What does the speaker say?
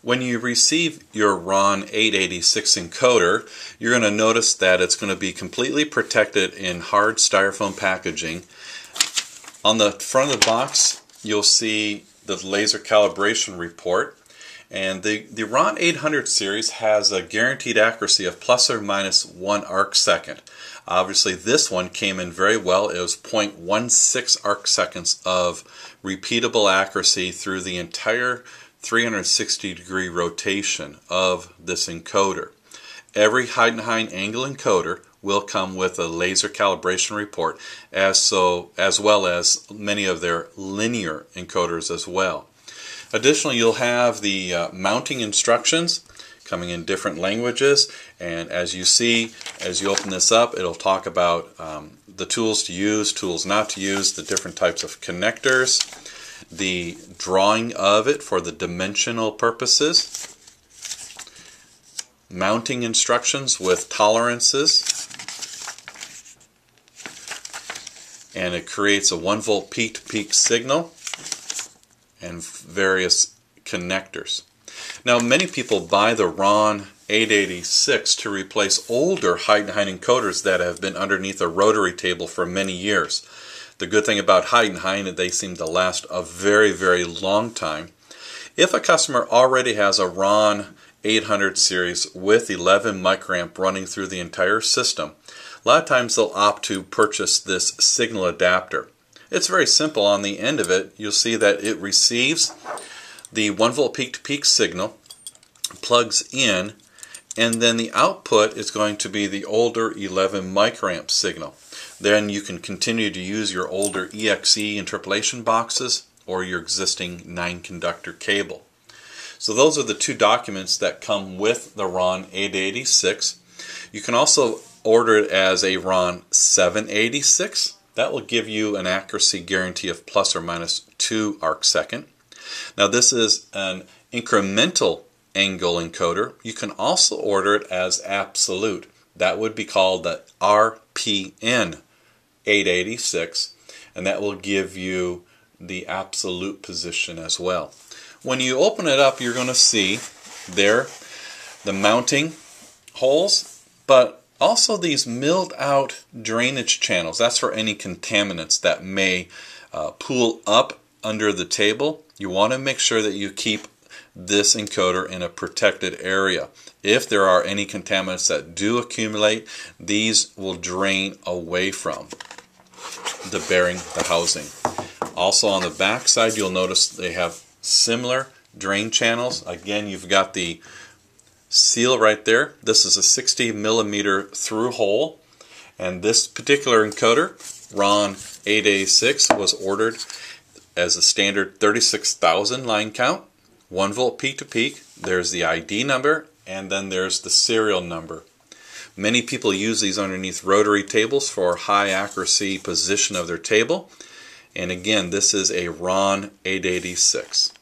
When you receive your RON 886 encoder, you're going to notice that it's going to be completely protected in hard styrofoam packaging. On the front of the box, you'll see the laser calibration report. And the RON 800 series has a guaranteed accuracy of plus or minus 1 arc second. Obviously this one came in very well. It was 0.16 arc seconds of repeatable accuracy through the entire 360-degree rotation of this encoder. Every Heidenhain angle encoder will come with a laser calibration report, as well as many of their linear encoders as well. Additionally, you'll have the mounting instructions coming in different languages, and as you see, as you open this up, it'll talk about the tools to use, tools not to use, the different types of connectors, the drawing of it for the dimensional purposes, mounting instructions with tolerances, and it creates a 1 volt peak-to-peak signal, and various connectors. Now, many people buy the RON 886 to replace older Heidenhain encoders that have been underneath a rotary table for many years. The good thing about Heidenhain is they seem to last a very, very long time. If a customer already has a RON 800 series with 11 microamp running through the entire system, a lot of times they'll opt to purchase this signal adapter. It's very simple. On the end of it, you'll see that it receives the 1 volt peak-to-peak signal, plugs in, and then the output is going to be the older 11 microamp signal. Then you can continue to use your older EXE interpolation boxes or your existing 9-conductor cable. So those are the two documents that come with the RON 886. You can also order it as a RON 786. That will give you an accuracy guarantee of plus or minus 2 arc second. Now, this is an incremental angle encoder. You can also order it as absolute. That would be called the RPN 886, and that will give you the absolute position as well. When you open it up, you're going to see there the mounting holes, but also these milled out drainage channels. That's for any contaminants that may pool up under the table. You want to make sure that you keep this encoder in a protected area. If there are any contaminants that do accumulate, these will drain away from the bearing, the housing. Also on the back side, you'll notice they have similar drain channels. Again, you've got the seal right there. This is a 60 millimeter through hole, and this particular encoder, RON 886, was ordered as a standard 36,000 line count, 1 volt peak to peak. There's the ID number, and then there's the serial number. Many people use these underneath rotary tables for high accuracy position of their table. And again, this is a RON 886.